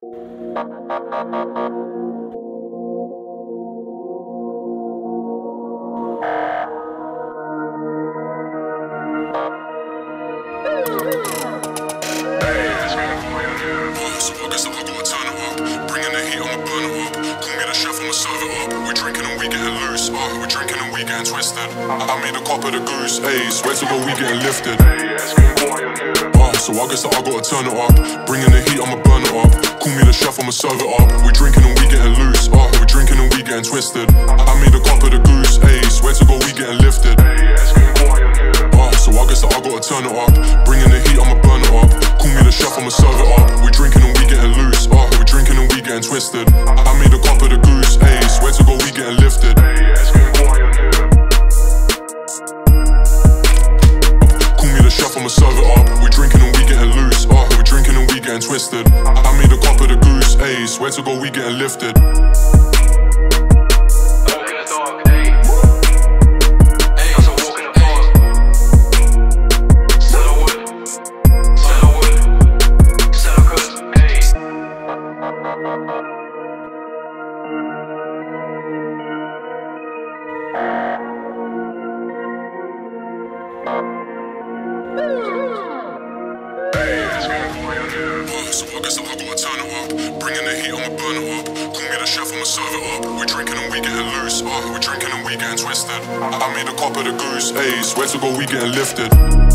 I made a cop of the goose, ayy, swear to God we getting lifted. So I guess that I gotta turn it up. Bringing the heat, I'ma burn it up. Call me the chef, I'ma serve it up. We drinking and we getting loose, we drinking and we getting twisted. I made a cop of the goose, ayy, swear to God we getting lifted. So I guess that I gotta turn it up. Bringing the heat, I'ma burn it up. Call me the chef, I'ma serve it up. We drinking and we getting loose, we drinking and we getting twisted. I made a cop of the goose, ayy, swear to God we getting lifted. I'ma serve it up, we drinking and we getting loose, we drinking and we getting twisted. I made a cop of the goose, ayy, swear to God we getting lifted. So I guess that I gotta turn it up. Bringing the heat, I'ma burn it up. Call me the chef, I'ma serve it up. We drinking and we getting loose, we drinking and we getting twisted. I made a cop of the goose, ayy, swear to God we getting lifted.